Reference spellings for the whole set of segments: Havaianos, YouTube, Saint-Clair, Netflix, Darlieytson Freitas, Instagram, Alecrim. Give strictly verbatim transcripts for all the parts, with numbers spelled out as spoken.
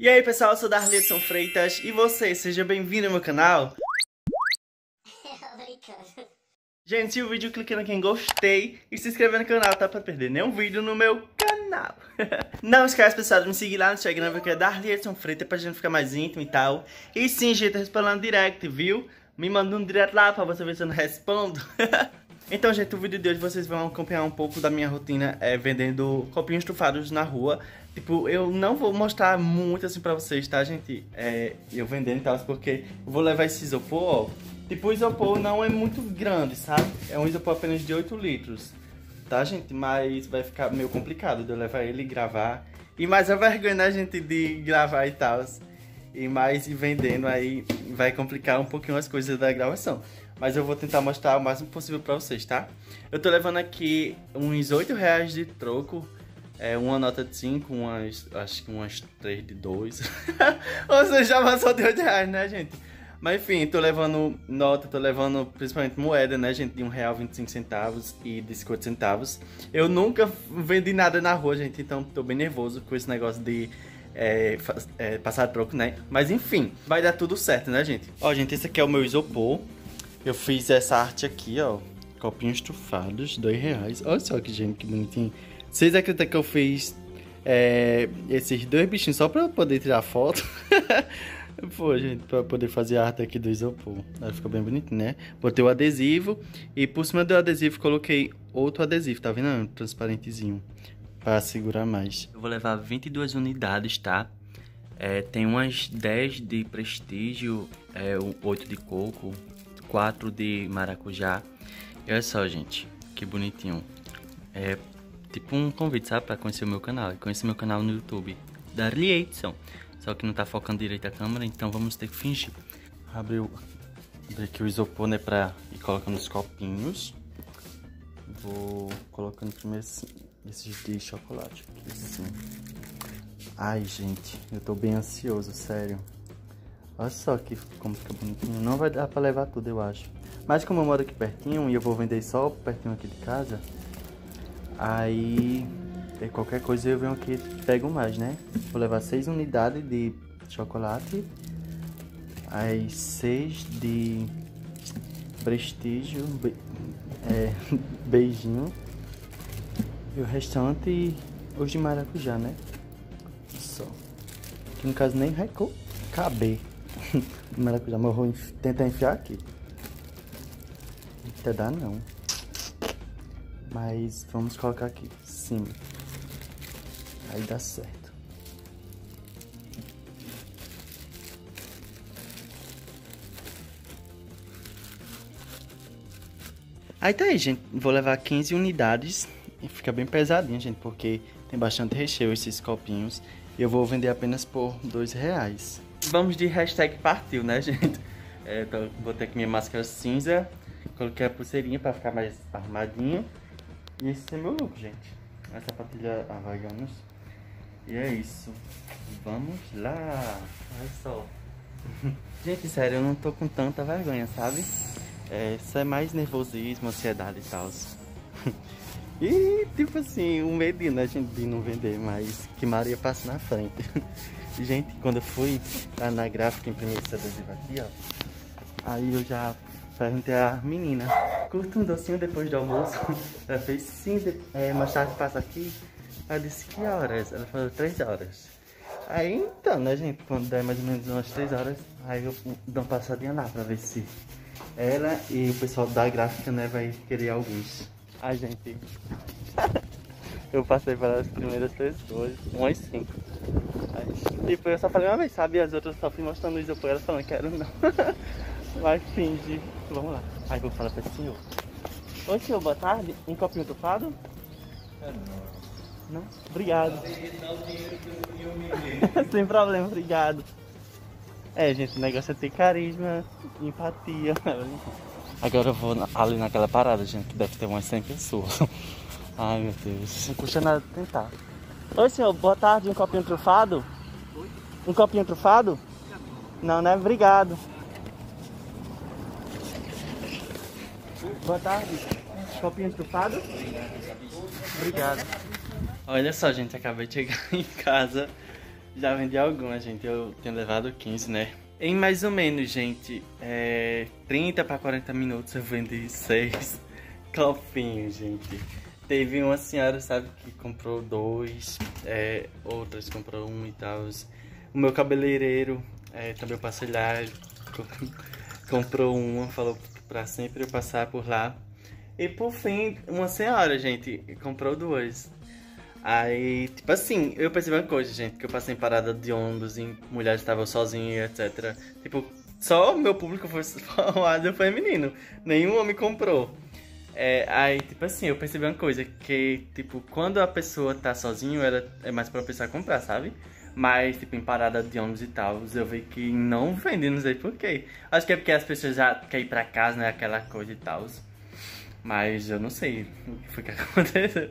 E aí pessoal, eu sou Darlieytson Freitas e você, seja bem-vindo ao meu canal. Gente, o vídeo clicando aqui em gostei e se inscrevendo no canal, tá? Pra perder nenhum vídeo no meu canal. Não esquece, pessoal, de me seguir lá no Instagram, porque é Darlieytson Freitas, pra gente ficar mais íntimo e tal. E sim, gente, eu respondo lá no direct, viu? Me manda um direct lá pra você ver se eu não respondo. Então, gente, o vídeo de hoje vocês vão acompanhar um pouco da minha rotina é, vendendo copinhos estufados na rua. Tipo, eu não vou mostrar muito assim pra vocês, tá, gente? É, eu vendendo e tal, porque eu vou levar esse isopor, ó. Tipo, o isopor não é muito grande, sabe? É um isopor apenas de oito litros, tá, gente? Mas vai ficar meio complicado de eu levar ele e gravar. E mais a vergonha, né, gente, de gravar e tal. E mais vendendo aí vai complicar um pouquinho as coisas da gravação. Mas eu vou tentar mostrar o máximo possível pra vocês, tá? Eu tô levando aqui uns oito reais de troco. É, uma nota de cinco, umas, acho que umas três de dois. Ou seja, já passou de oito reais, né, gente? Mas enfim, tô levando nota, tô levando principalmente moeda, né, gente? De um real e vinte e cinco centavos e de cinquenta centavos. Eu nunca vendi nada na rua, gente, então tô bem nervoso com esse negócio de é, é, passar troco, né? Mas enfim, vai dar tudo certo, né, gente? Ó, gente, esse aqui é o meu isopor. Eu fiz essa arte aqui, ó. Copinhos estufados, dois reais. Olha só que, gente, que bonitinho. Vocês acreditam que eu fiz é, esses dois bichinhos só pra eu poder tirar foto? Pô, gente, pra poder fazer a arte aqui do isopor. Ela ficou bem bonita, né? Botei o adesivo e por cima do adesivo coloquei outro adesivo, tá vendo? Um transparentezinho, pra segurar mais. Eu vou levar vinte e duas unidades, tá? É, tem umas dez de prestígio, é, oito de coco, quatro de maracujá. E olha só, gente, que bonitinho. É tipo um convite, sabe? Pra conhecer o meu canal. E conhecer meu canal no YouTube, Darlieytson. Só que não tá focando direito a câmera, então vamos ter que fingir. Abriu abri aqui o isopor, né, pra ir colocando os copinhos. Vou colocando primeiro assim, esses de chocolate aqui, assim. Ai, gente, eu tô bem ansioso, sério. Olha só que como fica bonitinho. Não vai dar pra levar tudo, eu acho. Mas como eu moro aqui pertinho, e eu vou vender só pertinho aqui de casa, aí... E qualquer coisa eu venho aqui e pego mais, né? Vou levar seis unidades de chocolate. Aí seis de prestígio, be... é, beijinho. E o restante, os de maracujá, né? Só. Que no caso nem vai caber. Maracujá, mas eu vou enf... tentar enfiar aqui. Até dá não. Mas vamos colocar aqui em cima. Aí dá certo. Aí tá aí, gente. Vou levar quinze unidades. E fica bem pesadinho, gente, porque tem bastante recheio esses copinhos. E eu vou vender apenas por dois reais. Vamos de hashtag partiu, né, gente? É, então, botei aqui minha máscara cinza. Coloquei a pulseirinha pra ficar mais arrumadinha. E esse é meu look, gente. A sapatilha Havaianos. E é isso. Vamos lá. Olha só. Gente, sério, eu não tô com tanta vergonha, sabe? É, isso é mais nervosismo, ansiedade e tal. E, tipo assim, um medinho, né, gente, de não vender, mas que Maria passa na frente. Gente, quando eu fui lá na gráfica imprimir esse adesivo aqui, ó. Aí eu já... perguntei a menina, curta um docinho depois do almoço? Ela fez sim, de... é, mais tarde passa aqui. Ela disse, que horas? Ela falou, três horas. Aí então, né, gente, quando der mais ou menos umas três horas, aí eu dou uma passadinha lá pra ver se ela e o pessoal da gráfica, né, vai querer alguns. Ai, gente, eu passei pelas primeiras pessoas, umas cinco. Aí, tipo, eu só falei uma vez, sabe? E as outras só fui mostrando o isopor, elas falando, quero não. Vai fingir. Vamos lá. Aí vou falar pra esse senhor. Oi, senhor, boa tarde. Um copinho estufado? É não. Não? Obrigado. Sem problema, obrigado. É, gente, o negócio é ter carisma, empatia. Agora eu vou ali naquela parada, gente, que deve ter umas cem pessoas. Ai, meu Deus. Não custa nada tentar. Oi, senhor, boa tarde. Um copinho trufado? Oi? Um copinho trufado? Não, né? Obrigado. Boa tarde, copinho estufado? Obrigado. Olha só, gente, acabei de chegar em casa. Já vendi algumas, gente. Eu tenho levado quinze, né? Em mais ou menos, gente, é, trinta para quarenta minutos eu vendi seis copinhos, gente. Teve uma senhora, sabe, que comprou dois, é, outras comprou um e tal. O meu cabeleireiro, é, também eu passei lá, comprou uma, falou pra sempre eu passar por lá. E por fim, uma senhora, gente, comprou duas. Aí, tipo assim, eu percebi uma coisa, gente, que eu passei em parada de ônibus e mulheres estavam sozinhas, etcétera. Tipo, só o meu público foi formado feminino, nenhum homem comprou. É, aí, tipo assim, eu percebi uma coisa, que, tipo, quando a pessoa tá sozinha, ela é mais propensa a comprar, sabe? Mas, tipo, em parada de ônibus e tal, eu vi que não vende, não sei porquê. Acho que é porque as pessoas já querem ir pra casa, né, aquela coisa e tal. Mas eu não sei o que foi que aconteceu.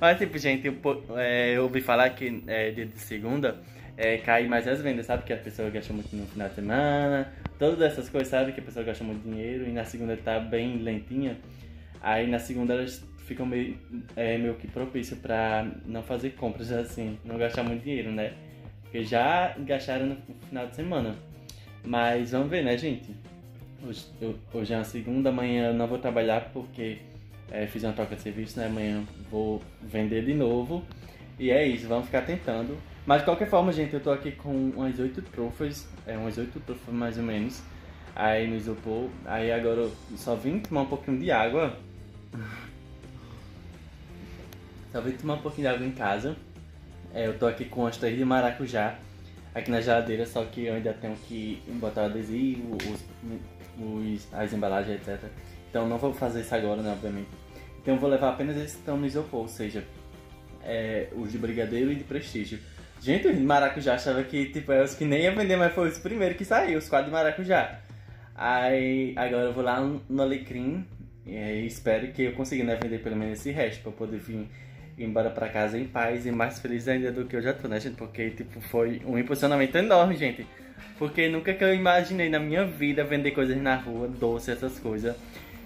Mas, tipo, gente, eu, é, eu ouvi falar que é, dia de segunda é, cai mais as vendas, sabe? Que a pessoa gasta muito no final de semana, todas essas coisas, sabe? Que a pessoa gasta muito dinheiro e na segunda tá bem lentinha. Aí na segunda elas ficam meio, é, meio que propício pra não fazer compras assim, não gastar muito dinheiro, né? Porque já gastaram no final de semana. Mas vamos ver, né, gente? Hoje, eu, hoje é uma segunda, amanhã eu não vou trabalhar porque... É, fiz uma troca de serviço, né? Amanhã vou vender de novo. E é isso, vamos ficar tentando. Mas de qualquer forma, gente, eu tô aqui com umas oito trufas. É, umas oito trufas mais ou menos. Aí no isopor. Aí agora eu só vim tomar um pouquinho de água. Só vim tomar um pouquinho de água em casa. É, eu tô aqui com as três de maracujá aqui na geladeira. Só que eu ainda tenho que botar o adesivo, os, os, as embalagens, etcétera. Então não vou fazer isso agora, né, obviamente. Então eu vou levar apenas esses que estão no isopor, ou seja, é, os de brigadeiro e de prestígio. Gente, os de maracujá achava que, tipo, é os que nem ia vender, mas foi os primeiros que saiu, os quatro de maracujá. Aí, agora eu vou lá no Alecrim e aí, espero que eu consiga, né, vender pelo menos esse resto, pra eu poder vir embora pra casa em paz e mais feliz ainda do que eu já tô, né, gente? Porque, tipo, foi um impulsionamento enorme, gente. Porque nunca que eu imaginei na minha vida vender coisas na rua, doce, essas coisas.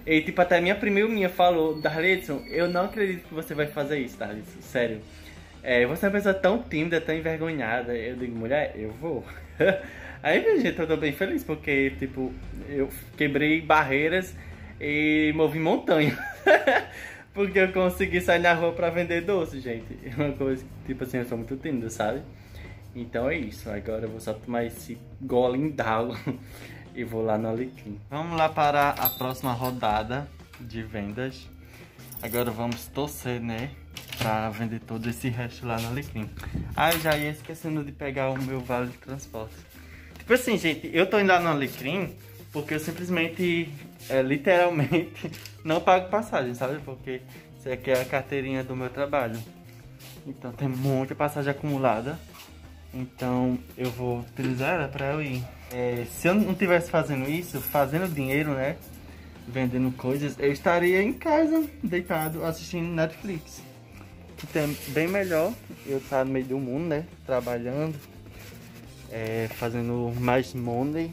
E, tipo, até minha prima minha falou, Darlieytson, eu não acredito que você vai fazer isso, Darlieytson, sério. É, você é uma pessoa tão tímida, tão envergonhada. Eu digo, mulher, eu vou. Aí, minha gente, eu tô bem feliz, porque, tipo, eu quebrei barreiras e movi montanha. Porque eu consegui sair na rua pra vender doce, gente. É uma coisa que, tipo assim, eu sou muito tímida, sabe? Então é isso, agora eu vou só tomar esse golem d'água. E vou lá no Alecrim. Vamos lá para a próxima rodada de vendas. Agora vamos torcer, né? Pra vender todo esse resto lá no Alecrim. Ai, já ia esquecendo de pegar o meu vale de transporte. Tipo assim, gente, eu tô indo lá no Alecrim porque eu simplesmente, é, literalmente, não pago passagem, sabe? Porque isso aqui é a carteirinha do meu trabalho. Então tem muita passagem acumulada. Então eu vou utilizar ela pra eu ir. É, se eu não estivesse fazendo isso, fazendo dinheiro, né, vendendo coisas, eu estaria em casa, deitado, assistindo Netflix. Então é bem melhor eu estar no meio do mundo, né, trabalhando, é, fazendo mais money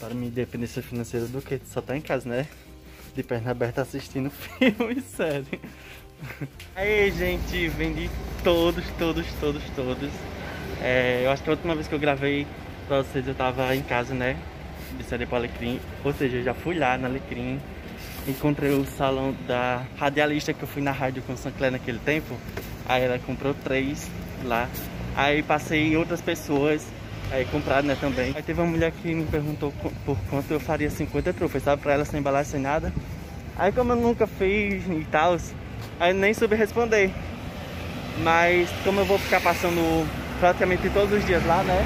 para minha independência financeira do que só estar em casa, né, de perna aberta assistindo filme, sério. Aí, gente, vendi todos, todos, todos, todos. É, eu acho que a última vez que eu gravei pra vocês eu tava em casa, né, de sair pro Alecrim, ou seja, eu já fui lá na Alecrim, encontrei o salão da radialista que eu fui na rádio com o Saint-Clair naquele tempo, aí ela comprou três lá, aí passei outras pessoas, aí compraram, né, também. Aí teve uma mulher que me perguntou por quanto eu faria cinquenta trufas, sabe, pra ela sem embalagem, sem nada, aí como eu nunca fiz e tal, aí nem soube responder, mas como eu vou ficar passando praticamente todos os dias lá, né,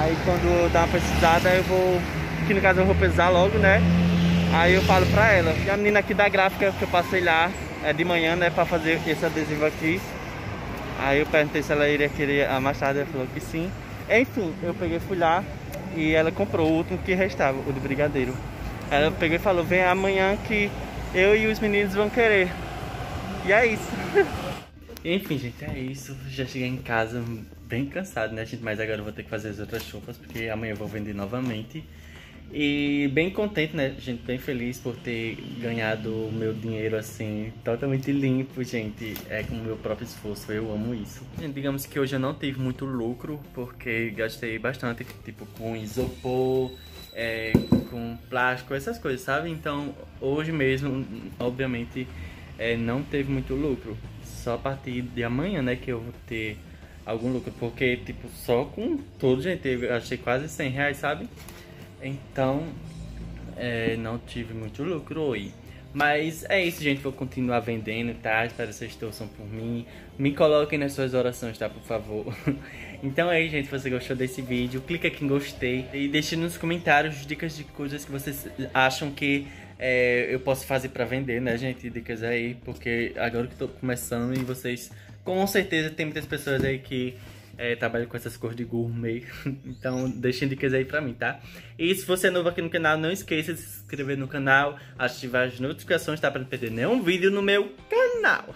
aí quando dá uma pesquisada eu vou, que no caso eu vou pesar logo, né, aí eu falo pra ela. E a menina aqui da gráfica que eu passei lá, é de manhã, né, pra fazer esse adesivo aqui, aí eu perguntei se ela iria querer a machada, ela falou que sim. Enfim, eu peguei, fui lá e ela comprou o último que restava, o do brigadeiro. Ela pegou e falou, vem amanhã que eu e os meninos vão querer. E é isso. Enfim, gente, é isso. Já cheguei em casa bem cansado, né, gente? Mas agora eu vou ter que fazer as outras chupas, porque amanhã eu vou vender novamente. E bem contente, né, gente? Bem feliz por ter ganhado o meu dinheiro, assim, totalmente limpo, gente. É com o meu próprio esforço, eu amo isso. Gente, digamos que hoje eu não tive muito lucro, porque gastei bastante, tipo, com isopor, é, com plástico, essas coisas, sabe? Então, hoje mesmo, obviamente, é, não teve muito lucro. Só a partir de amanhã, né, que eu vou ter algum lucro. Porque, tipo, só com tudo, gente, eu gastei quase cem reais, sabe? Então, é, não tive muito lucro hoje. Mas é isso, gente. Vou continuar vendendo, tá? Espero que vocês torçam por mim. Me coloquem nas suas orações, tá? Por favor. Então é isso, gente. Se você gostou desse vídeo, clica aqui em gostei. E deixe nos comentários dicas de coisas que vocês acham que é, eu posso fazer pra vender, né, gente? Dicas aí. Porque agora que eu tô começando e vocês... Com certeza tem muitas pessoas aí que... É, trabalho com essas cores de gourmet, então deixem dicas aí pra mim, tá? E se você é novo aqui no canal, não esqueça de se inscrever no canal, ativar as notificações, tá? Pra não perder nenhum vídeo no meu canal.